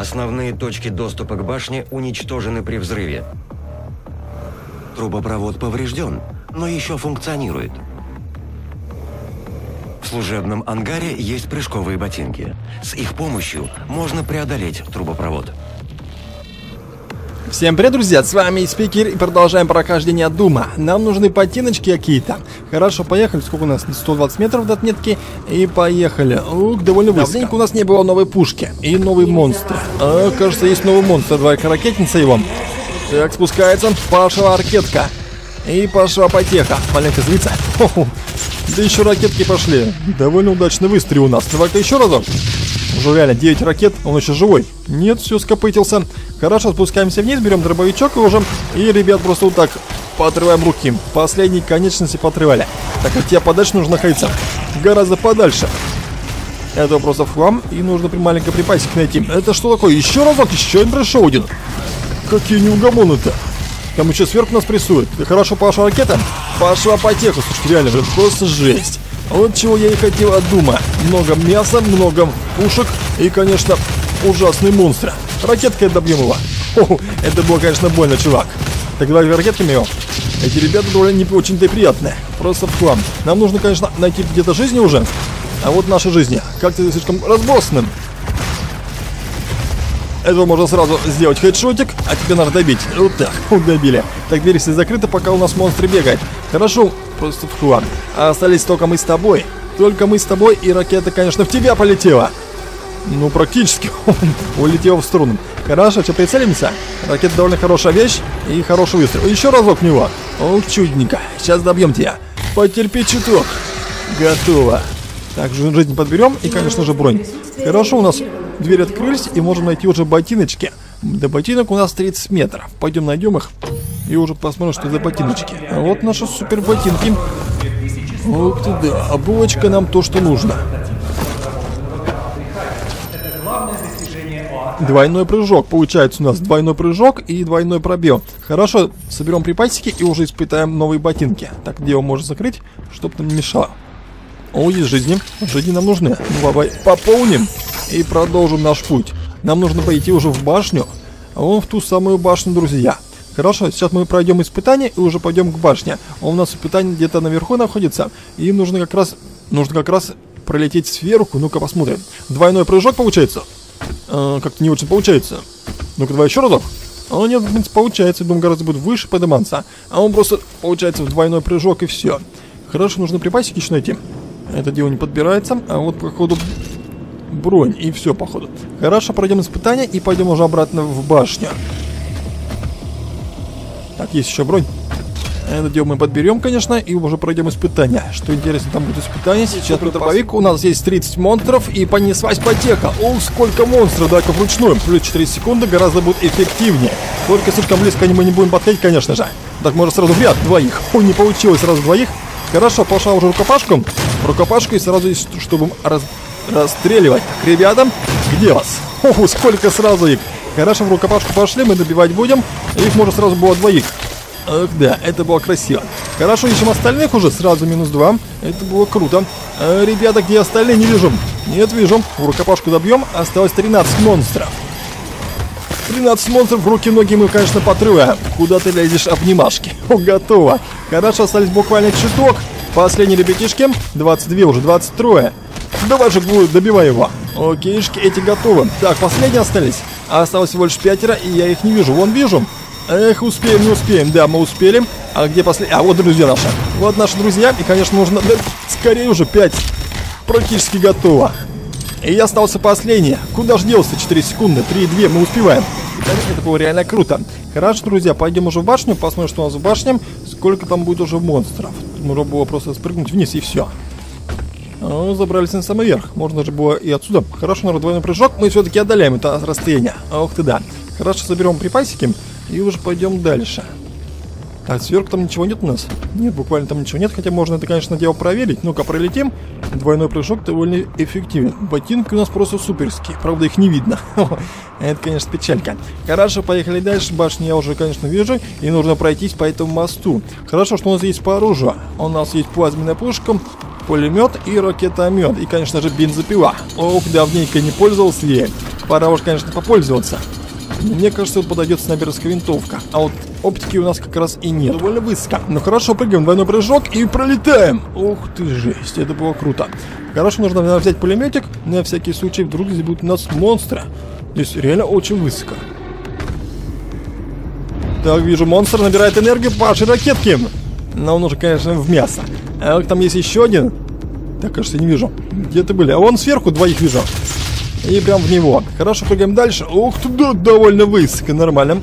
Основные точки доступа к башне уничтожены при взрыве. Трубопровод поврежден, но еще функционирует. В служебном ангаре есть прыжковые ботинки. С их помощью можно преодолеть трубопровод. Всем привет, друзья, с вами Спикер, и продолжаем прохождение Дума. Нам нужны ботиночки какие-то. Хорошо, поехали. Сколько у нас? 120 метров до отметки. И поехали. Ух, довольно высоко. Давненько у нас не было новой пушки. И новый монстр. Кажется, есть новый монстр. Давай-ка ракетница его. Так, спускается. Пошла ракетка. И пошла потеха. Маленько злится. Да еще ракетки пошли. Довольно удачный выстрел у нас. Давай-ка еще разок. Уже реально 9 ракет, он еще живой. Нет, все, скопытился. Хорошо, спускаемся вниз, берем дробовичок уже. И, ребят, просто вот так поотрываем руки. Последние конечности поотрывали. Так как тебе подальше нужно находиться. Гораздо подальше. Это просто в хлам. И нужно маленько припасик найти. Это что такое? Еще разок, еще один пришел один. Какие неугомоны-то. Там еще сверху нас прессует. Хорошо, пошла ракета. Пошла потеха. Слушайте, реально, просто жесть. Вот чего я и хотел от Дума. Много мяса, много пушек и, конечно, ужасный монстр. Ракеткой добьем его. Это было, конечно, больно, чувак. Так, давай ракетками его. Эти ребята довольно не очень-то приятные. Просто в хлам. Нам нужно, конечно, найти где-то жизни уже. А вот наши жизни. Как-то слишком разбросанным. Этого можно сразу сделать хедшотик, а тебе надо добить. Вот так, добили. Так, дверь все закрыта, пока у нас монстр бегает. Хорошо, просто в хлам. А остались только мы с тобой. Только мы с тобой, и ракета, конечно, в тебя полетела. Ну, практически. Улетела в струну. Хорошо, что прицелимся? Ракета довольно хорошая вещь и хороший выстрел. Еще разок в него. О, чудненько. Сейчас добьем тебя. Потерпи чуток. Готово. Так, жизнь подберем и, конечно же, бронь. Хорошо, у нас двери открылись, и можем найти уже ботиночки. До ботинок у нас 30 метров. Пойдем найдем их и уже посмотрим, что за ботиночки. А вот наши супер ботинки. Ух ты, да, обувочка нам то, что нужно. Двойной прыжок, получается у нас двойной прыжок и двойной пробел. Хорошо, соберем припасики и уже испытаем новые ботинки. Так, где его можно закрыть, чтобы нам не мешало. О, есть жизни. Жизни нам нужны. Ну, давай пополним и продолжим наш путь. Нам нужно пойти уже в башню. Вон в ту самую башню, друзья. Хорошо, сейчас мы пройдем испытание и уже пойдем к башне. У нас испытание где-то наверху находится. И нужно как раз пролететь сверху. Ну-ка посмотрим. Двойной прыжок получается? Как-то не очень получается. Ну-ка, давай еще разок. А нет, в принципе, получается. Думаю, гораздо будет выше подниматься. А он просто получается в двойной прыжок и все. Хорошо, нужно припасики еще найти. Это дело не подбирается. А вот, походу, бронь. И все, походу. Хорошо, пройдем испытание и пойдем уже обратно в башню. Так, есть еще бронь. Это дело мы подберем, конечно, и уже пройдем испытание. Что интересно, там будет испытание. Сейчас трудовик. У нас есть 30 монстров, и понеслась потеха. О, сколько монстров, давай-ка вручную. Плюс 4 секунды гораздо будет эффективнее. Только слишком близко мы не будем подходить, конечно же. Так, можно сразу в ряд двоих. Ой, не получилось сразу двоих. Хорошо, пошла уже рукопашку. Рукопашку и сразу, чтобы расстреливать. Так, ребята, где вас? О, сколько сразу их. Хорошо, в рукопашку пошли, мы добивать будем. Их можно сразу было двоих. Ах, да, это было красиво. Хорошо, ищем остальных уже, сразу -2. Это было круто. Ребята, где остальные? Не вижу. Нет, вижу. В рукопашку добьем. Осталось 13 монстров. 13 монстров, в руки-ноги мы, конечно, потрываем. Куда ты лезешь, обнимашки? О, готово. Хорошо, остались буквально чуток. Последние ребятишки. 22 уже, 23. Давай же, добивай его. Окейшки, эти готовы. Так, последние остались. Осталось всего лишь 5, и я их не вижу. Вон вижу. Эх, успеем, не успеем. Да, мы успели. А где последний? А, вот друзья наши. Вот наши друзья. И, конечно, нужно... Да, скорее уже 5. Практически готово. И я остался последний. Куда же делся? 4 секунды. 3-2. Мы успеваем. Это было реально круто. Хорошо, друзья, пойдем уже в башню. Посмотрим, что у нас в башне. Сколько там будет уже монстров. Можно было просто спрыгнуть вниз, и все. Ну, забрались на самый верх. Можно же было и отсюда. Хорошо, народ, двойной прыжок. Мы все-таки отдаляем это расстояние. Ох ты да. Хорошо, соберем припасики и уже пойдем дальше. Так, сверху там ничего нет у нас? Нет, буквально там ничего нет. Хотя можно это, конечно, дело проверить. Ну-ка, пролетим. Двойной прыжок довольно эффективен. Ботинки у нас просто суперские. Правда, их не видно. Это, конечно, печалька. Хорошо, поехали дальше. Башню я уже, конечно, вижу. И нужно пройтись по этому мосту. Хорошо, что у нас есть по оружию. У нас есть плазменная пушка, пулемет и ракетомет. И, конечно же, бензопила. Ох, давненько не пользовался ей. Пора уж, конечно, попользоваться. Мне кажется, тут подойдет снайперская винтовка. А вот оптики у нас как раз и нет. Довольно высоко. Ну хорошо, прыгаем, двойной прыжок и пролетаем. Ух ты, жесть, это было круто. Хорошо, нужно, наверное, взять пулеметик. На всякий случай, вдруг здесь будут у нас монстры. Здесь реально очень высоко. Так, вижу, монстр набирает энергию по вашей ракетке. Но он уже, конечно, в мясо. А там есть еще один. Так, кажется, не вижу. Где-то были. А вон сверху двоих вижу. И прям в него. Хорошо, прыгаем дальше. Ух ты, да, довольно высоко, нормально.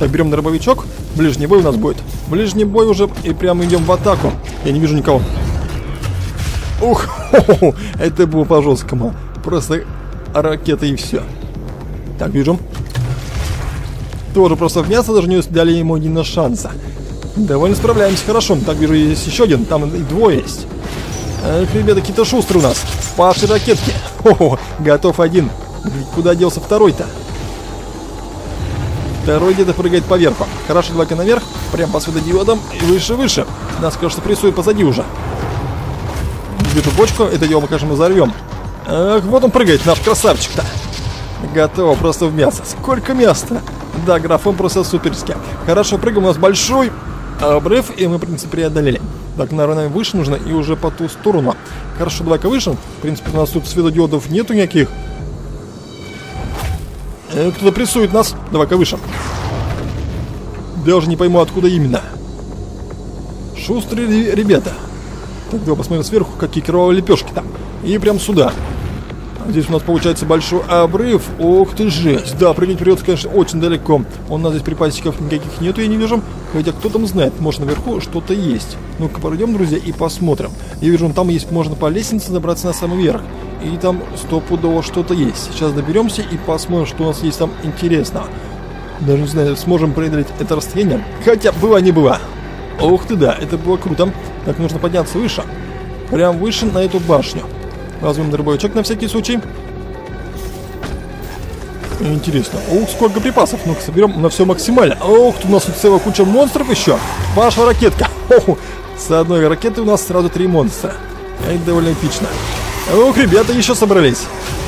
Так, берем дробовичок. Ближний бой у нас будет. Ближний бой уже. И прям идем в атаку. Я не вижу никого. Ух, хо-хо-хо. Это было по-жесткому. Просто ракеты и все. Так, вижу. Тоже просто в мясо, даже не дали ему ни на шанса. Довольно справляемся, хорошо. Так, вижу, есть еще один. Там и двое есть. Эх, ребята, какие-то шустрые у нас. Паши ракетки. О, готов один. Куда делся второй-то? Второй где-то прыгает поверху. Хорошо, давай-ка наверх. Прям по светодиодам. И выше-выше. Нас, кажется, прессует позади уже. Вижу бочку. Это дело мы, конечно, взорвем. Эх, вот он прыгает, наш красавчик-то. Готово, просто в мясо. Сколько мяса-то? Да, графон просто суперски. Хорошо, прыгаем, у нас большой обрыв, и мы, в принципе, преодолели. Так, наверное, выше нужно и уже по ту сторону. Хорошо, давай-ка выше. В принципе, у нас тут светодиодов нету никаких. Кто-то прессует нас. Давай-ка выше. Даже не пойму, откуда именно. Шустрые ребята. Так, давай посмотрим сверху, какие кровавые лепешки там. И прям сюда. Здесь у нас получается большой обрыв. Ох ты жесть. Да, прыгать придется, конечно, очень далеко. У нас здесь припасиков никаких нету, я не вижу. Хотя кто там знает, может наверху что-то есть. Ну-ка, пройдем, друзья, и посмотрим. Я вижу, там есть, можно по лестнице добраться на самый верх. И там стопудово что-то есть. Сейчас доберемся и посмотрим, что у нас есть там интересного. Даже не знаю, сможем преодолеть это расстояние. Хотя, было не было. Ух ты, да, это было круто. Так, нужно подняться выше. Прям выше на эту башню. Возьмем дробовичок на всякий случай. Интересно. Ух, сколько припасов. Ну-ка, соберем на все максимально. Ух, тут у нас тут целая куча монстров еще. Паша ракетка. Оху. С одной ракеты у нас сразу три монстра. Это довольно эпично. Ух, ребята еще собрались.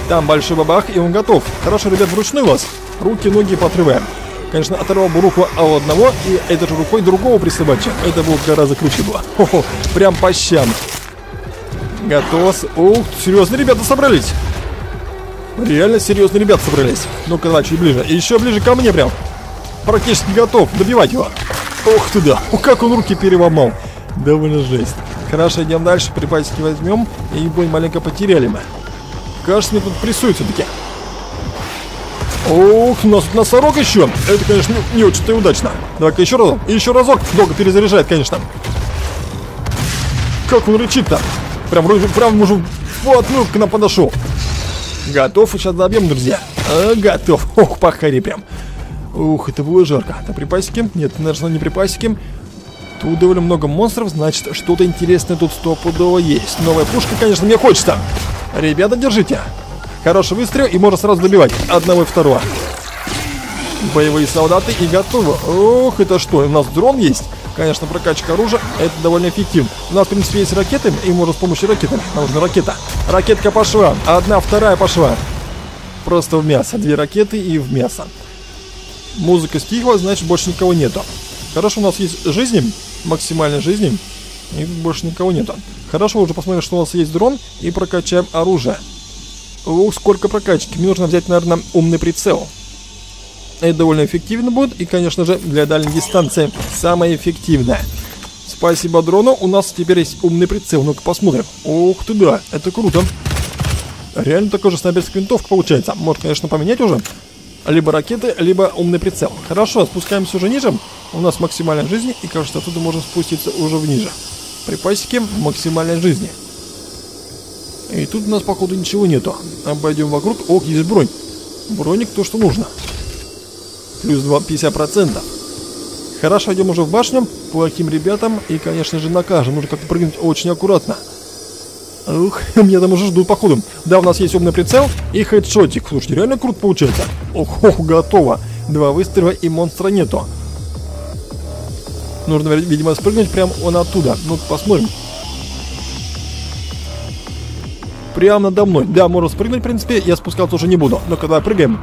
Там большой бабах, и он готов. Хорошо, ребят, вручную вас. Руки, ноги подрываем. Конечно, оторвал бы руку у одного, и этой же рукой другого присобачил. Это было гораздо круче было. Оху. Прям по щам. Готово. Ух, серьезно, ребята собрались. Реально серьезно, ребята собрались. Ну-ка, давай чуть ближе. Еще ближе ко мне прям. Практически готов добивать его. Ух ты, да. Как он руки переломал. Довольно жесть. Хорошо, идем дальше. Припасики возьмем. И бой маленько потеряли мы. Кажется, мне тут прессует все-таки. Ух, у нас тут носорог еще. Это, конечно, не очень-то и удачно. Давай-ка еще разок. И еще разок. Долго перезаряжает, конечно. Как он рычит-то. Прям уже вплотную к нам подошел. Готов, и сейчас добьем, друзья. Готов. Ох, похари прям. Ух, это было жарко. Это припасики? Нет, наверное, не припасики. Тут довольно много монстров, значит, что-то интересное тут стопудово есть. Новая пушка, конечно, мне хочется. Ребята, держите. Хороший выстрел, и можно сразу добивать одного и второго. Боевые солдаты и готовы. Ох, это что, у нас дрон есть? Конечно, прокачка оружия, это довольно эффективно. У нас, в принципе, есть ракеты, и можно с помощью ракеты. Нам нужна ракета. Ракетка пошла. Одна, вторая пошла. Просто в мясо. Две ракеты и в мясо. Музыка стихла, значит, больше никого нету. Хорошо, у нас есть жизни. Максимальной жизни. И больше никого нету. Хорошо, уже посмотрим, что у нас есть дрон. И прокачаем оружие. Ух, сколько прокачки. Мне нужно взять, наверное, умный прицел. Это довольно эффективно будет. И, конечно же, для дальней дистанции самое эффективное. Спасибо дрону. У нас теперь есть умный прицел. Ну-ка посмотрим. Ух ты, да. Это круто. Реально такой же снайперская винтовка получается. Может, конечно, поменять уже. Либо ракеты, либо умный прицел. Хорошо, спускаемся уже ниже. У нас максимальная жизнь. И, кажется, оттуда можно спуститься уже вниже. Припасики максимальной жизни. И тут у нас, походу, ничего нету. Обойдем вокруг. Ох, есть бронь. Броник то, что нужно. Плюс 50%. Хорошо, идем уже в башню. Плохим ребятам. И, конечно же, накажем. Нужно как-то прыгнуть очень аккуратно. Ух, меня там уже ждут, походу. Да, у нас есть умный прицел и хедшотик. Слушайте, реально круто получается. Ох, готово. Два выстрела и монстра нету. Нужно, видимо, спрыгнуть прямо он оттуда. Ну, посмотрим. прямо надо мной. Да, можно спрыгнуть, в принципе, я спускаться уже не буду. Но когда прыгаем...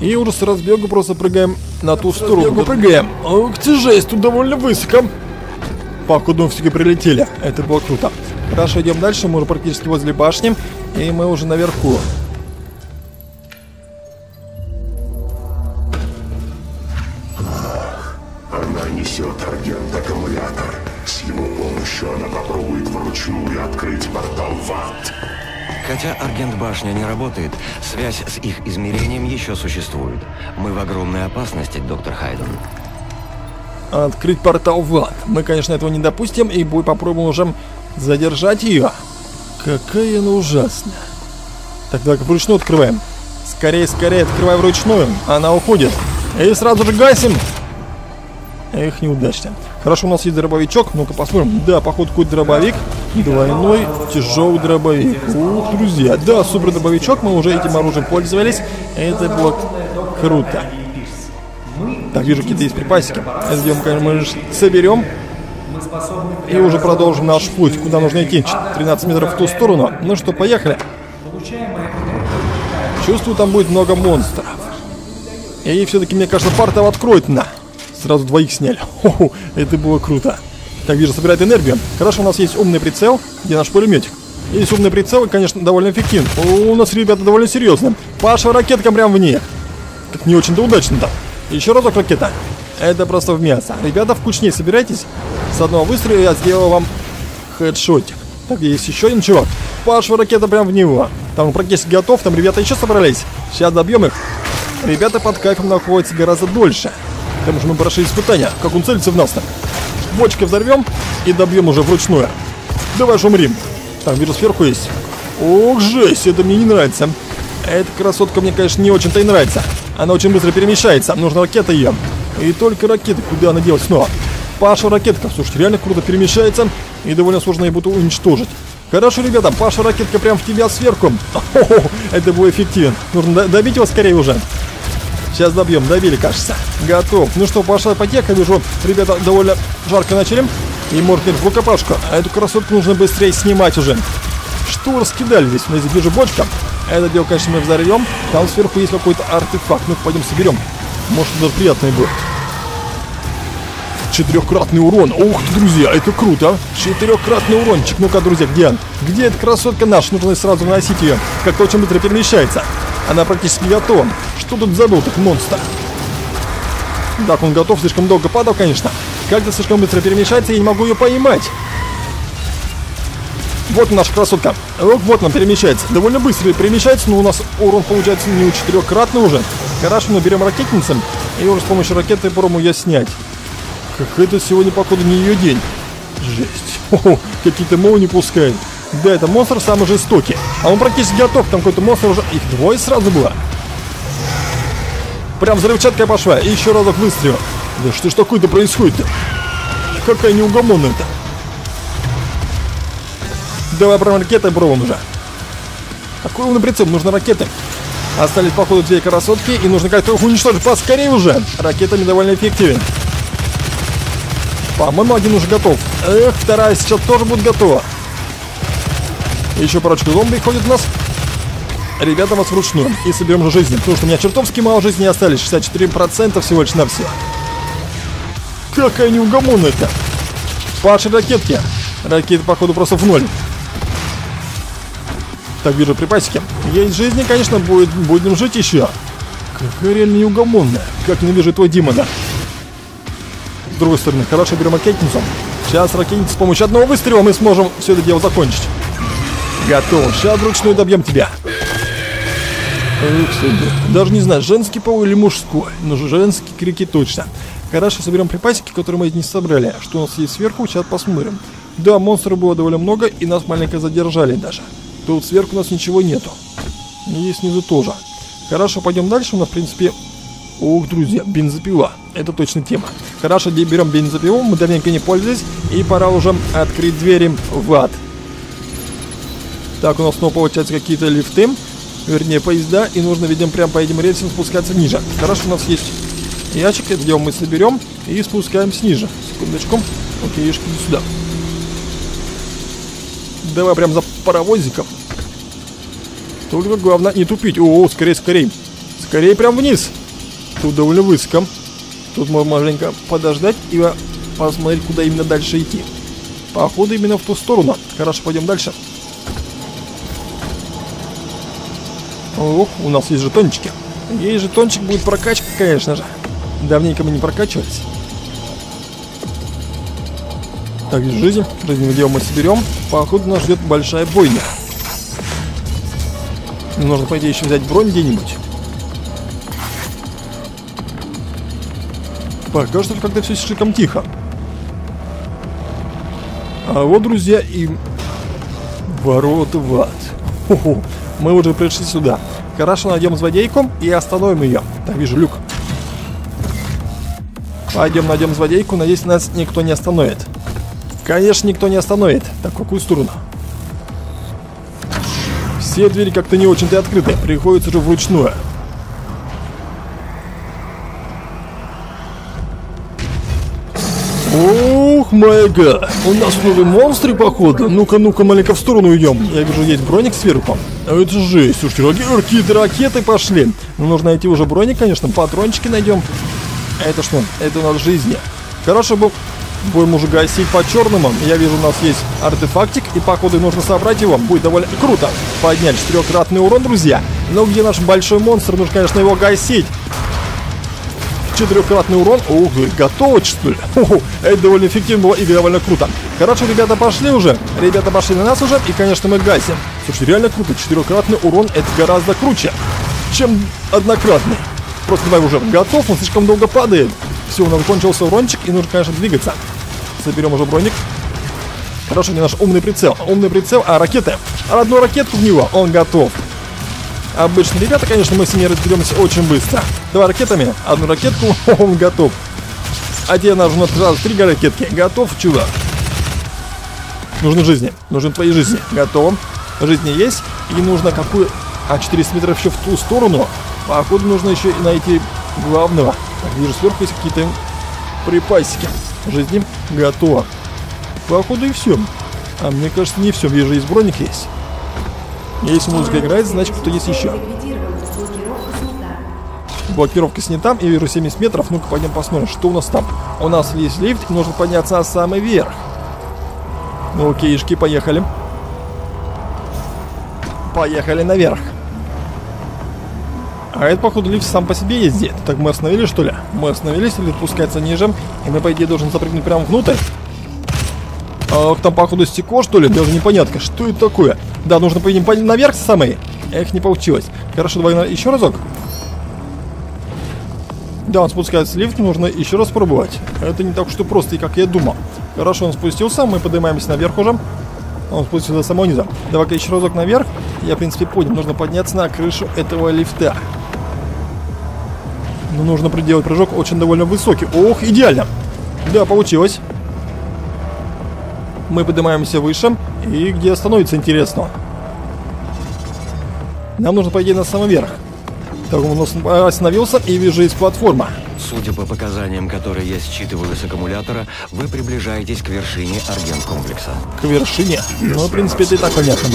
И уже с разбегу просто прыгаем на ту сторону. Прыгаем. Ох ты жесть, тут довольно высоко. Походу, мы все-таки прилетели. Это было круто. Хорошо, идем дальше. Мы уже практически возле башни. И мы уже наверху. Она несет агент-аккумулятор. С его помощью она попробует вручную открыть портал в ад. Хотя Аргент-башня не работает, связь с их измерением еще существует. Мы в огромной опасности, доктор Хайден. Открыть портал в ад. Мы, конечно, этого не допустим, и попробуем уже задержать ее. Какая она ужасная. Так, давай-ка вручную открываем. Скорее, скорее, открывай вручную. Она уходит. И сразу же гасим. Эх, неудачно. Хорошо, у нас есть дробовичок. Ну-ка посмотрим. Да, походу, какой-то дробовик. Двойной тяжелый дробовик. Ух, друзья. Да, супер дробовичок. Мы уже этим оружием пользовались. Это было круто. Так, вижу, какие-то есть припасики. Идем, конечно, мы соберем. И уже продолжим наш путь. Куда нужно идти? 13 метров в ту сторону. Ну что, поехали. Чувствую, там будет много монстров. И все-таки, мне кажется, портал откроет. На. Сразу двоих сняли. Хо-хо, это было круто. Так, вижу, собирает энергию. Хорошо, у нас есть умный прицел. Где наш пулеметик? Есть умный прицел, конечно, довольно эффективен. У нас, ребята, довольно серьезно. Паша, ракетка прям в ней. Как не очень-то удачно-то. Еще разок ракета. Это просто в мясо. Ребята, вкуснее собирайтесь. С одного выстрела я сделал вам хедшотик. Так, есть еще один чувак. Паша, ракета прям в него. Там практически готов. Там ребята еще собрались. Сейчас добьем их. Ребята под кайфом находятся гораздо дольше. Потому что мы прошли испытания. Как он целится в нас там? Бочкой взорвем и добьем уже вручную. Давай же умрим. Там, вижу, сверху есть. Ох, жесть, это мне не нравится. Эта красотка мне, конечно, не очень-то и нравится. Она очень быстро перемещается. Нужна ракета ее. И только ракеты. Куда она делась снова? Паша ракетка. Слушайте, реально круто перемещается. И довольно сложно ее буду уничтожить. Хорошо, ребята, Паша ракетка прям в тебя сверху. О-хо-хо, это было эффективно. Нужно добить его скорее уже. Сейчас добьем, добили, кажется. Готов. Ну что, пошла потека, вижу, ребята довольно жарко начали. И моркнет в рукопашку. А эту красотку нужно быстрее снимать уже. Что раскидали здесь? У нас здесь вижу бочка. Это дело, конечно, мы взорвем. Там сверху есть какой-то артефакт. Ну пойдем соберем. Может, даже приятный будет. Четырехкратный урон. Ух ты, друзья, это круто. Четырехкратный урончик. Ну-ка, друзья, где он? Где эта красотка наша? Нужно сразу наносить ее. Как-то очень быстро перемещается. Она практически готова. Что тут забыл, так монстр? Так, он готов. Слишком долго падал, конечно. Как-то слишком быстро перемещается, я не могу ее поймать. Вот наша красотка. Вот она перемещается. Довольно быстро перемещается, но у нас урон получается не у четырехкратный уже. Хорошо, мы берем ракетницу. И уже с помощью ракеты попробуем ее снять. Как это сегодня, походу, не ее день. Жесть. Какие-то молнии пускают. Да, это монстр самый жестокий. А он практически готов. Там какой-то монстр уже... Их двое сразу было. Прям взрывчатка пошла. И еще разок выстрел. Да что ж такое-то происходит-то? Какая неугомонная-то. Давай прям ракеты пробуем уже. Какой умный прицел? Нужны ракеты. Остались, походу, две красотки. И нужно как-то их уничтожить поскорее уже. Ракетами довольно эффективен. По-моему, один уже готов. Эх, вторая сейчас тоже будет готова. Еще парочку зомби ходит у нас. Ребята, вас вручную. И соберем же жизни. Потому что у меня чертовски мало жизни остались. 64% всего лишь на все. Какая неугомонная-то. Паши ракетки. Ракеты, походу, просто в ноль. Так, вижу припасики. Есть жизни, конечно, будем жить еще. Какая реально неугомонная. Как ненавижу твой демона. С другой стороны, хорошо, берем ракетницу. Сейчас ракетницу с помощью одного выстрела мы сможем все это дело закончить. Готов. Сейчас вручную добьем тебя. Даже не знаю, женский пол или мужской. Но женские крики точно. Хорошо, соберем припасики, которые мы не собрали. Что у нас есть сверху, сейчас посмотрим. Да, монстров было довольно много, и нас маленько задержали даже. Тут сверху у нас ничего нету. И снизу тоже. Хорошо, пойдем дальше. У нас, в принципе... Ох, друзья, бензопила. Это точно тема. Хорошо, берем бензопилу. Мы давненько не пользовались. И пора уже открыть двери в ад. Так, у нас снова получаются какие-то лифты. Вернее, поезда. И нужно, видим, прям по этим рельсам спускаться ниже. Хорошо, у нас есть ящик. Это дело мы соберем. И спускаемся ниже. Секундочку. Окей, ящик сюда. давай прям за паровозиком. Только главное не тупить. О, скорее, скорее. Скорее прям вниз. Тут довольно высоко. Тут можно маленько подождать и посмотреть, куда именно дальше идти. Походу именно в ту сторону. Хорошо, пойдем дальше. Ох, у нас есть жетончики. Есть жетончик, будет прокачка, конечно же. Давненько мы не прокачивались. Так, здесь жизнь. Жизнь дело мы соберем. Походу нас ждет большая бойня. Нужно, по идее, еще взять бронь где-нибудь. Пока что как-то все слишком тихо. А вот, друзья, и ворота в ад. Хо-хо. Мы уже пришли сюда. Хорошо, найдем злодейку и остановим ее. Так, вижу люк. Пойдем, найдем злодейку. Надеюсь, нас никто не остановит. Конечно, никто не остановит. Так, в какую сторону? Все двери как-то не очень-то открыты. Приходится уже вручную. Ух, май гад. У нас новые монстры, походу. Ну-ка, ну-ка, маленько в сторону идем. Я вижу, есть броник сверху. А это жесть. Слушайте, какие-то ракеты пошли. Ну, нужно найти уже броник, конечно. Патрончики найдем. А это что? Это у нас жизни. Хорошо, будем уже гасить по-черному. Я вижу, у нас есть артефактик. И, походу, нужно собрать его. Будет довольно круто. Поднять 4-кратный урон, друзья. Но где наш большой монстр? Нужно, конечно, его гасить. 4-кратный урон. Ух, готово, что ли? Это довольно эффективно было и довольно круто. Хорошо, ребята пошли уже. Ребята пошли на нас уже. И, конечно, мы гасим. Слушай, реально круто. 4-кратный урон — это гораздо круче, чем однократный. Просто давай уже. Готов, он слишком долго падает. Все, у нас кончился урончик. И нужно, конечно, двигаться. Соберем уже броник. Хорошо, не наш умный прицел. Умный прицел, а ракеты. Одну ракетку в него. Он готов. Обычно, ребята, конечно, мы с ними разберемся очень быстро. Два ракетами, одну ракетку, он готов. А тебе нужно сразу 3 ракетки. Готов, чувак. Нужны жизни. Нужны твои жизни. Готово. Жизни есть. И нужно какую... А 400 метров еще в ту сторону. Походу нужно еще и найти главного. Так, вижу, сверху есть какие-то припасики. Жизни. Готово. Походу и все. А мне кажется, не все. Вижу, есть броник есть. Если музыка играет, значит, кто есть еще. Блокировка снята. Я вижу 70 метров. Ну-ка, пойдем посмотрим, что у нас там. У нас есть лифт. Нужно подняться на самый верх. Ну, окейшки, поехали. Поехали наверх. А это, походу, лифт сам по себе ездит. Так, мы остановились, что ли? Мы остановились, лифт спускается ниже. И мы, по идее, должен запрыгнуть прямо внутрь. А, там, походу, стекло, что ли? Даже непонятно, что это такое. Да, нужно поедем наверх самый. Эх, не получилось. Хорошо, давай еще разок. Да, он спускается с лифта, нужно еще раз пробовать. Это не так что просто, и как я думал. Хорошо, он спустился, мы поднимаемся наверх уже. Он спустился до самого низа. Давай-ка еще разок наверх. Я, в принципе, понял, нужно подняться на крышу этого лифта. Но нужно проделать прыжок очень довольно высокий. Ох, идеально. Да, получилось. Мы поднимаемся выше. И где становится интересно? Нам нужно, по идее, на самый верх. Так, он остановился, и вижу, есть платформа. Судя по показаниям, которые я считываю с аккумулятора, вы приближаетесь к вершине аргенкомплекса. К вершине? Если ну, в принципе, это и так понятно. Ты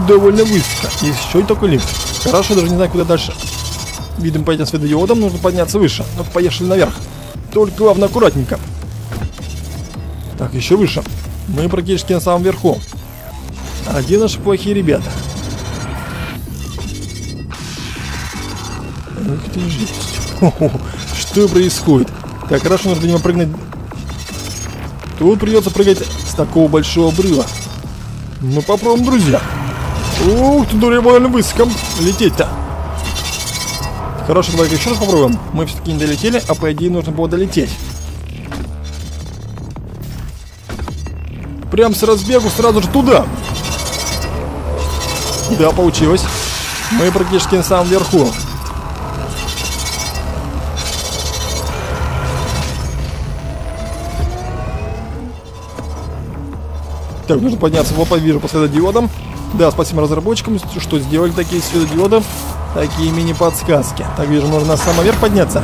довольно высоко. Еще и такой лифт. Хорошо, даже не знаю, куда дальше. Видим, по этим светодиодам нужно подняться выше. Ну, поехали наверх. Только главное аккуратненько. Так, еще выше. Мы практически на самом верху. А где наши плохие ребята? Эх ты жесть. Что происходит? Так, хорошо, нужно, видимо, прыгнуть. Тут придется прыгать с такого большого обрыва. Ну, попробуем, друзья. Ух ты, дура, больно высоко лететь-то. Хорошо, давайте еще раз попробуем. Мы все-таки не долетели, а по идее нужно было долететь. Прям с разбегу сразу же туда. Да, получилось. Мы практически на самом верху. Так, нужно подняться. Вот, вижу, по светодиодам. Да, спасибо разработчикам, что сделали такие светодиоды. Такие мини-подсказки. Так, вижу, нужно на самый верх подняться.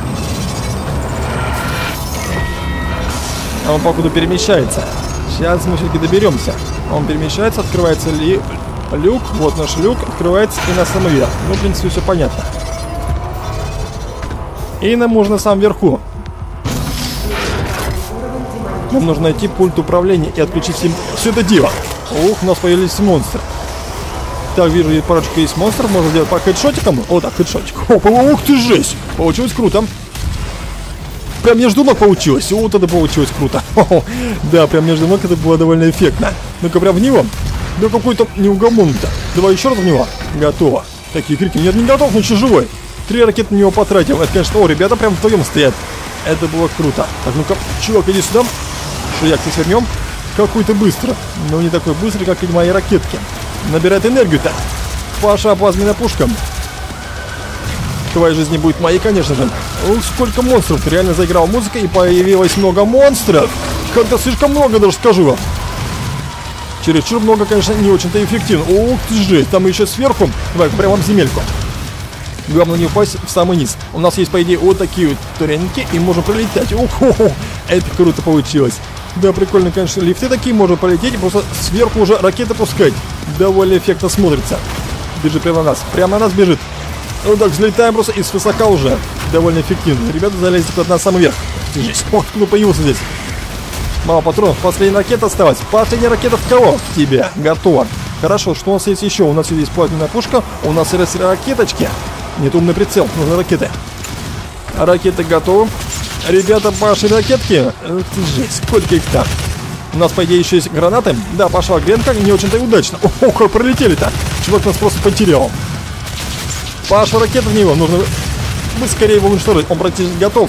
А он, походу, перемещается. Сейчас мы все-таки доберемся. Он перемещается, открывается ли люк. Вот наш люк открывается, и нас самовидят. Ну, в принципе, все понятно. И нам нужно сам вверху. Нам нужно найти пульт управления и отключить им все это дело. Ух, у нас появились монстры. Так, вижу, есть парочка из монстров. Можно делать по хедшотикам. О, так, хедшотик. Опа, ух ты, жесть. Получилось круто. Прям между ног получилось. Вот это получилось круто. О, да, прям между ног это было довольно эффектно. Ну-ка, прям в него. Да какой-то неугомонный-то. Давай еще раз в него. Готово. Такие крики. Нет, не готов, но еще живой. 3 ракеты на него потратил. Это, конечно, о, ребята прям вдвоем стоят. Это было круто. Так, ну-ка, чувак, иди сюда. Шуяк, ты свернем. Какой-то быстро. Но не такой быстрый, как и мои ракетки. Набирает энергию-то. Паша, плазменная пушка. Твоя жизнь не будет моей, конечно же. Ух, сколько монстров. Реально заиграла музыка, и появилось много монстров. Как-то слишком много, даже скажу вам. Чересчур много, конечно, не очень-то эффективно. Ух ты же, там еще сверху. Давай, прям вам земельку. Главное не упасть в самый низ. У нас есть, по идее, вот такие вот туреники, и можно пролетать. Ого, это круто получилось. Да, прикольно, конечно, лифты такие, можно полететь, и просто сверху уже ракеты пускать. Довольно эффектно смотрится. Бежит прямо на нас. Прямо на нас бежит. Ну так, взлетаем просто из высока уже. Довольно эффективно. Ребята залезли под нас самый верх. Жесть. Ох, кто появился здесь. Мало патронов. Последняя ракета осталась. Последняя ракета в кого? В тебя. Готово. Хорошо, что у нас есть еще? У нас есть плазменная пушка. У нас есть ракеточки. Нет, умный прицел. Нужны ракеты. Ракеты готовы. Ребята, ваши ракетки. Эх, жесть, сколько их там. У нас, по идее, еще есть гранаты. Да, пошла гренка. Не очень-то и удачно. Ох, пролетели-то. Чувак нас просто потерял. Пошла ракета в него. Нужно скорее его уничтожить. Он практически готов.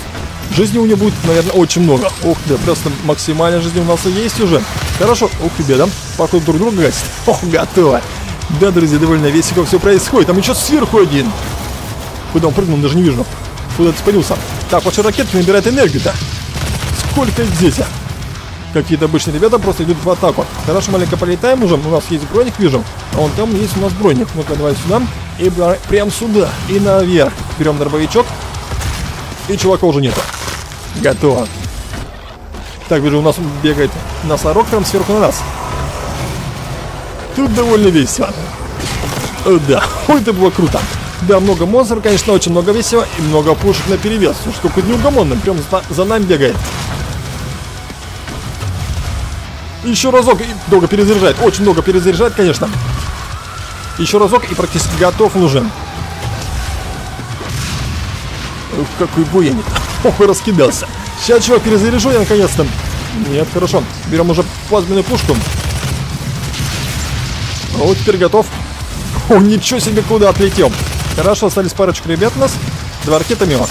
Жизни у него будет, наверное, очень много. Ох, да, просто максимальная жизнь у нас и есть уже. Хорошо. Ух, ребята. Походу друг друга гасит. Ох, готово. Да, друзья, довольно весело все происходит. Там еще сверху один. Куда он прыгнул, даже не вижу. Куда ты спалился? Так, ваши ракетки набирают энергию-то. Сколько их здесь? Какие-то обычные ребята просто идут в атаку. Хорошо, маленько полетаем уже. У нас есть броник, вижу. А вон там есть у нас броник. Ну-ка, давай сюда. И прям сюда. И наверх. Берем дробовичок. И чувака уже нету. Готово. Так, вижу, у нас бегает носорог прям сверху на нас. Тут довольно весело. Да, ой, это было круто. Да, много монстров, конечно, очень много весело. И много пушек на перевес. Уж какой-то неугомонный, прям за нами бегает. Еще разок, и долго перезаряжает. Очень много перезаряжает, конечно. Еще разок, и практически готов нужен. Ух, какой буянит. Ох, раскидался. Сейчас, чувак, перезаряжу я наконец-то. Нет, хорошо. Берем уже плазменную пушку. Вот теперь готов. О, ничего себе, куда отлетел. Хорошо, остались парочка ребят у нас. 2 ракеты мимо.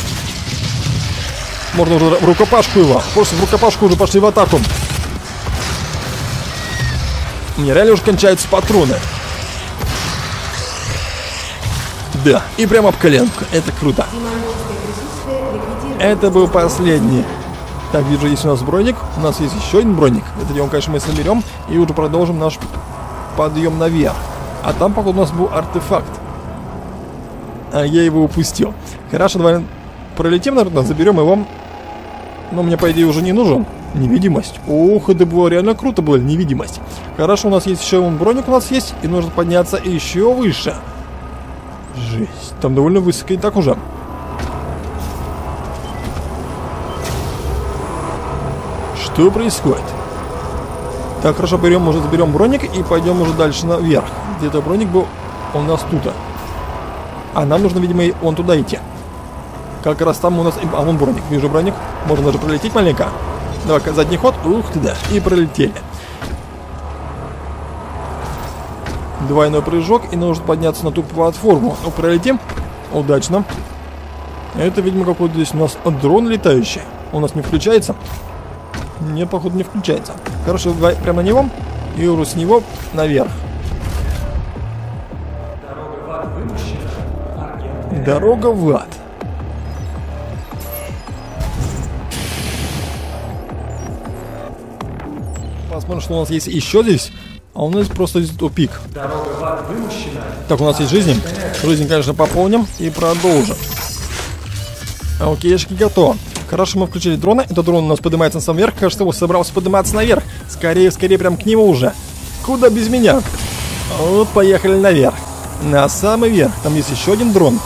Можно уже в рукопашку его. Просто в рукопашку уже пошли в атаку. У меня реально уже кончаются патроны. Да, и прямо об коленку. Это круто. Это был последний. Так, вижу, есть у нас броник. У нас есть еще один броник. Это дело, конечно, мы соберем. И уже продолжим наш подъем наверх. А там, походу, у нас был артефакт. А я его упустил. Хорошо, давай пролетим, наверное, заберем его. Но мне, по идее, уже не нужен. Невидимость. Ох, это было реально круто было, невидимость. Хорошо, у нас есть еще броник, у нас есть. И нужно подняться еще выше. Жесть, там довольно высоко и так уже. Что происходит? Так, хорошо, берем, уже заберем броник и пойдем уже дальше наверх. Где-то броник был у нас тут. А нам нужно, видимо, и он туда идти. Как раз там у нас... А вон броник. Вижу броник. Можно даже пролететь маленько. Давай-ка задний ход. Ух ты, да. И пролетели. Двойной прыжок. И нужно подняться на ту платформу. Ну, пролетим. Удачно. Это, видимо, какой-то здесь у нас дрон летающий. Он у нас не включается. Нет, походу, не включается. Хорошо, давай прямо на него. И уже с него наверх. Дорога в ад. Посмотрим, что у нас есть еще здесь. А у нас просто здесь тупик. Дорога в ад вымощена. Так, у нас есть жизнь. Жизнь, конечно, пополним и продолжим. Окейшки готовы. Хорошо, мы включили дрона. Этот дрон у нас поднимается на самом верх. Кажется, его собрался подниматься наверх. Скорее, скорее, прям к нему уже. Куда без меня? Вот, поехали наверх. На самый верх. Там есть еще один дрон.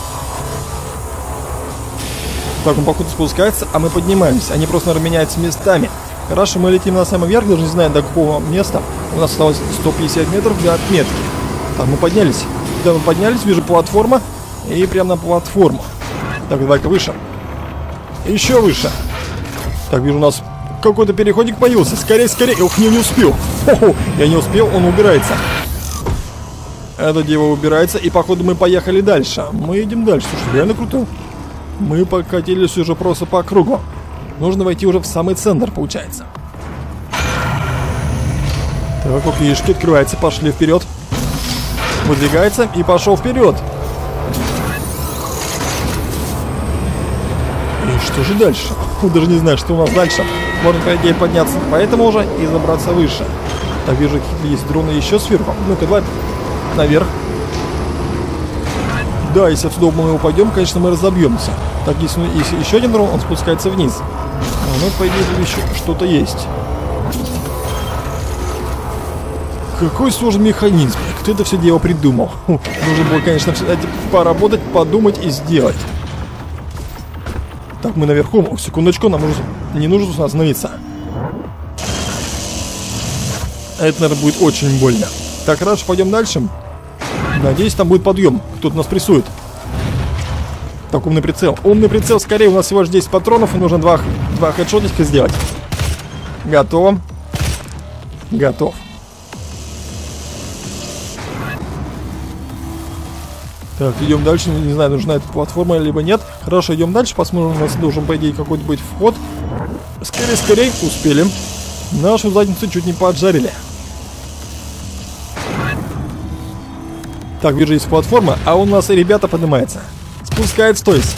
Так, он походу спускается, а мы поднимаемся. Они просто, наверное, меняются местами. Хорошо, мы летим на самый верх, даже не знаю, до какого места. У нас осталось 150 метров до отметки. Так, мы поднялись. Да, мы поднялись, вижу платформа. И прям на платформу. Так, давай-ка выше. Еще выше. Так, вижу, у нас какой-то переходик появился. Скорее, скорее. Ох, не успел. Хо-хо, я не успел, он убирается. Это дерево убирается. И, походу, мы поехали дальше. Мы идем дальше. Слушай, реально круто. Мы покатились уже просто по кругу. Нужно войти уже в самый центр, получается. Так, вот яички открываются. Пошли вперед. Выдвигается и пошел вперед. И что же дальше? Даже не знаю, что у нас дальше. Можно, по идее, подняться по этому уже и забраться выше. Так, вижу, какие-то есть дроны еще сверху. Ну-ка, давай наверх. Да, если отсюда мы упадем, конечно, мы разобьемся. Так, если еще один дрон, он спускается вниз. Ну, по идее, еще что-то есть. Какой сложный механизм. Кто это все дело придумал? Нужно было, конечно, поработать, подумать и сделать. Так, мы наверху. О, секундочку, нам нужно, не нужно остановиться. Это, наверное, будет очень больно. Так, хорошо, пойдем дальше. Надеюсь, там будет подъем. Кто-то нас прессует. Так, умный прицел. Умный прицел, скорее, у нас всего лишь 10 патронов, и нужно два хедшотика сделать. Готово. Готов. Так, идем дальше. Не знаю, нужна эта платформа, либо нет. Хорошо, идем дальше. Посмотрим, у нас должен, по идее, какой-то быть вход. Скорее, скорее. Успели. Нашу задницу чуть не поджарили. Так, вижу, есть платформа. А у нас и ребята поднимаются. Спускается, то есть.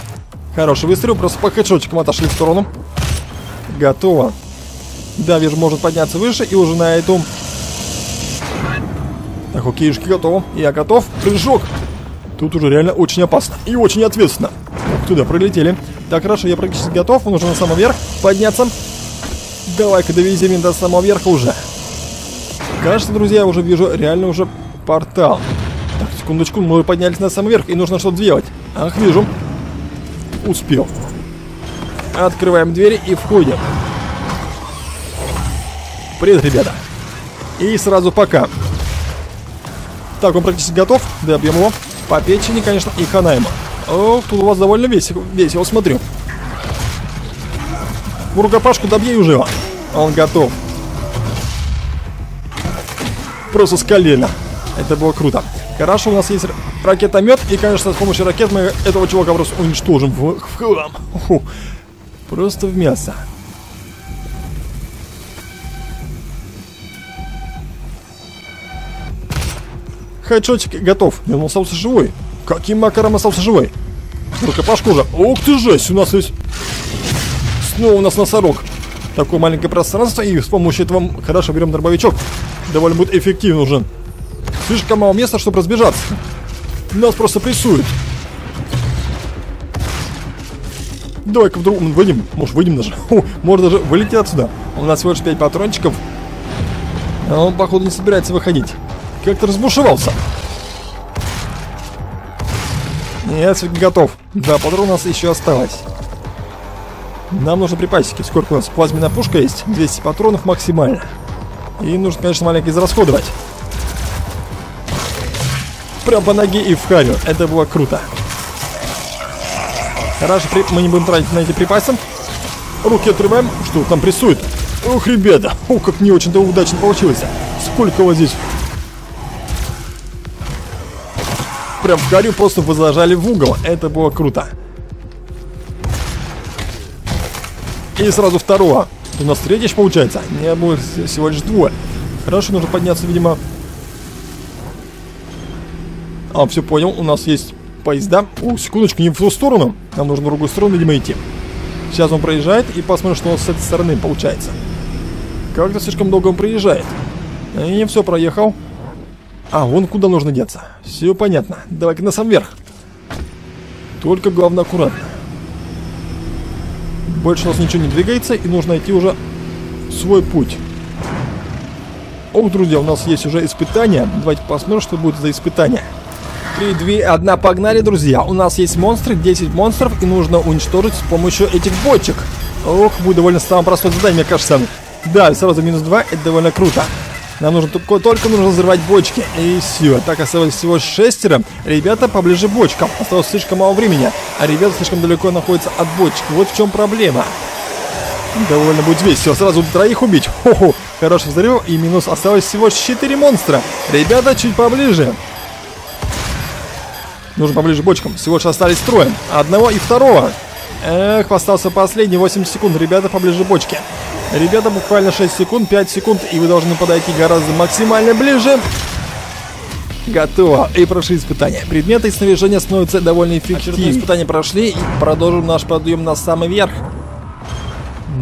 Хороший выстрел. Просто по хедшотчикам отошли в сторону. Готово. Да, вижу, может подняться выше. И уже на эту... Так, окейшки, готово. Я готов. Прыжок. Тут уже реально очень опасно и очень ответственно. Ух, туда пролетели. Так, хорошо, я практически готов. Он уже на самом верх. Подняться. Давай-ка довези меня до самого верха уже. Кажется, друзья, я уже вижу реально уже портал. Так, секундочку, мы поднялись на самый верх. И нужно что-то делать. Ах, вижу. Успел. Открываем двери и входим. Привет, ребята. И сразу пока. Так, он практически готов. Да, объем его. По печени, конечно, и ханаема. О, тут у вас довольно весело, весело, смотрю. В рукопашку добьей уже. Он готов. Просто с колена. Это было круто. Хорошо, у нас есть ракетомет. И, конечно, с помощью ракет мы этого чувака просто уничтожим в хлам. Фу. Просто в мясо. Хайдшотик готов. И он остался живой. Каким макаром остался живой? Рукопашка уже. Ух ты, жесть, у нас есть... Снова у нас носорог. Такое маленькое пространство. И с помощью этого... Хорошо, берем дробовичок. Довольно будет эффективен уже. Слишком мало места, чтобы разбежаться. Нас просто прессуют. Давай-ка вдруг выйдем. Может, выйдем даже. Можно даже вылететь отсюда. У нас всего лишь 5 патрончиков. А он, походу, не собирается выходить. Как-то разбушевался. Нет, готов. Да, патрон у нас еще осталось. Нам нужны припасики. Сколько у нас? Плазменная пушка есть. 200 патронов максимально. И нужно, конечно, маленько израсходовать. Прям по ноге и в харю. Это было круто. Хорошо, мы не будем тратить на эти припасы. Руки отрываем. Что там прессует? Ох, ребята. Ох, как не очень-то удачно получилось. Сколько вот здесь... Прям в харю просто возложали в угол. Это было круто. И сразу второго. У нас третий получается. Не было всего лишь двое. Хорошо, нужно подняться, видимо. А, все понял. У нас есть поезда. О, секундочку, не в ту сторону. Нам нужно в другую сторону, видимо, идти. Сейчас он проезжает и посмотрим, что у нас с этой стороны получается. Как-то слишком долго он проезжает. И все, проехал. А, вон куда нужно деться. Все понятно. Давай-ка на сам верх. Только, главное, аккуратно. Больше у нас ничего не двигается, и нужно идти уже свой путь. Ох, друзья, у нас есть уже испытание. Давайте посмотрим, что будет за испытание. 3, 2, 1, погнали, друзья. У нас есть монстры, 10 монстров, и нужно уничтожить с помощью этих бочек. Ох, будет довольно самое простое задание, мне кажется. Да, сразу минус 2, это довольно круто. Нам нужно только нужно взорвать бочки. И все, так осталось всего 6. Ребята поближе к бочкам. Осталось слишком мало времени, а ребята слишком далеко находятся от бочек. Вот в чем проблема. Довольно будет весело, сразу 3 убить. Хо-хо, хороший взрыв, и минус. Осталось всего 4 монстра. Ребята, чуть поближе. Нужно поближе к бочкам. Всего лишь остались 3. Одного и 2. Эх, остался последний, 8 секунд. Ребята, поближе к бочке. Ребята, буквально 6 секунд, 5 секунд, и вы должны подойти гораздо максимально ближе. Готово. И прошли испытания. Предметы и снаряжение становятся довольно эффективными. Испытания прошли, и продолжим наш подъем на самый верх.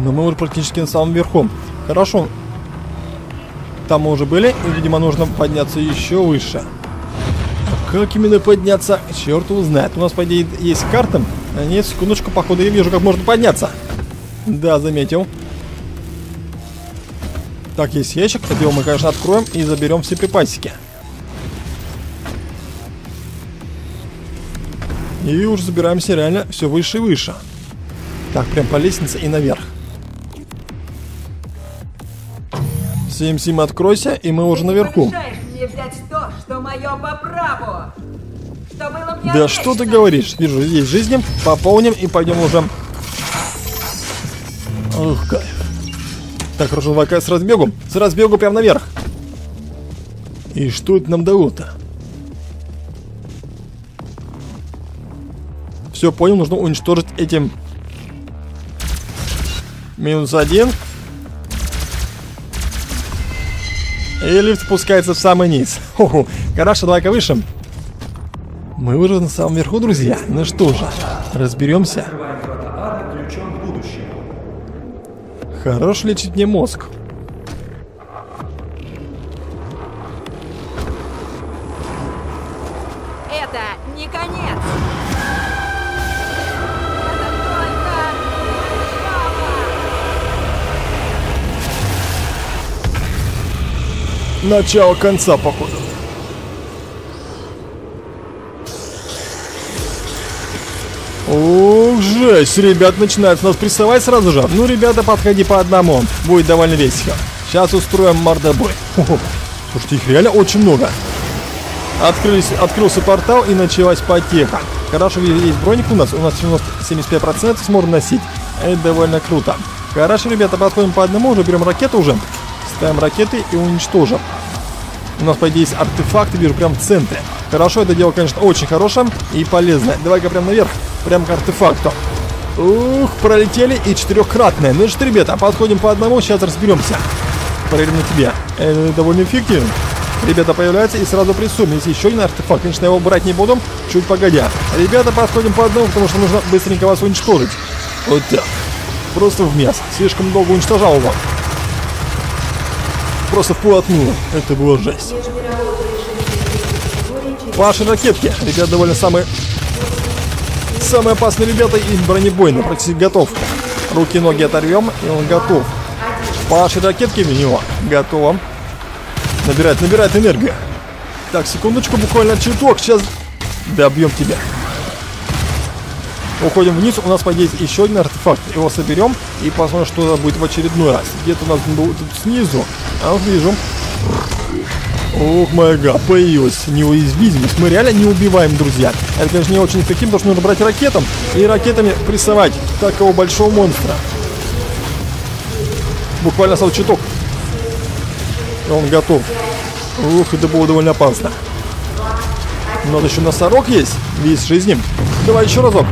Но мы уже практически на самом верху. Хорошо. Там мы уже были, и, видимо, нужно подняться еще выше. Как именно подняться? Черт его знает. У нас, по идее, есть карта. Нет, секундочку, походу, я вижу, как можно подняться. Да, заметил. Так, есть ящик. Его мы, конечно, откроем и заберем все припасики. И уже забираемся реально все выше и выше. Так, прям по лестнице и наверх. Сим-сим, откройся, и мы уже наверху. То, что мое по праву, что было мне. Да что ты говоришь? Вижу, здесь жизнь. Пополним и пойдем уже. Ух, кайф. Так, ружевака с разбегу. С разбегу прям наверх. И что это нам дало-то? Все, понял, нужно уничтожить этим. -1. И лифт спускается в самый низ. Хо-хо. Хорошо, давай-ка выше. Мы уже на самом верху, друзья. Ну что же, разберемся. Хорош лечить мне мозг. Это не конец. Начало конца, походу. Ух, жесть. Ребят, начинают нас прессовать сразу же. Ну, ребята, подходи по одному. Будет довольно весело. Сейчас устроим мордобой. Хо-хо. Слушайте, их реально очень много. Открылся портал, и началась потеха. Хорошо, есть броник у нас. У нас 75% сможем носить. Это довольно круто. Хорошо, ребята, подходим по одному. Уже берем ракету уже. Ставим ракеты и уничтожим. У нас, по идее, есть артефакты, вижу, прям в центре. Хорошо, это дело, конечно, очень хорошее и полезное. Давай-ка прям наверх, прям к артефакту. Ух, пролетели и 4-кратное. Ну что, ребята, подходим по одному, сейчас разберемся. Проверим на тебе. Это довольно эффективно. Ребята появляются и сразу прессуем. Есть еще один артефакт, конечно, я его брать не буду, чуть погодя. Ребята, подходим по одному, потому что нужно быстренько вас уничтожить. Вот так. Просто вместо. Слишком долго уничтожал его. Просто вплотную. Это было жесть. Ваши ракетки. Ребят, довольно самые опасные ребята и бронебойные. Практически готов. Руки и ноги оторвем, и он готов. Ваши ракетки в него. Готово. Набирает энергию. Так, секундочку, буквально чуток. Сейчас добьем тебя. Уходим вниз. У нас, по идее, еще один артефакт. Его соберем и посмотрим, что будет в очередной раз. Где-то у нас был тут снизу. А, вижу. Ох, май гад, появилась неуязвимость. Мы реально не убиваем, друзья. Это, конечно, не очень эффективно, потому что нужно брать ракетом и ракетами прессовать такого большого монстра. Буквально сам чуток. Он готов. Ух, это было довольно опасно. У нас еще носорог есть. Весь жизнь. Давай еще разок.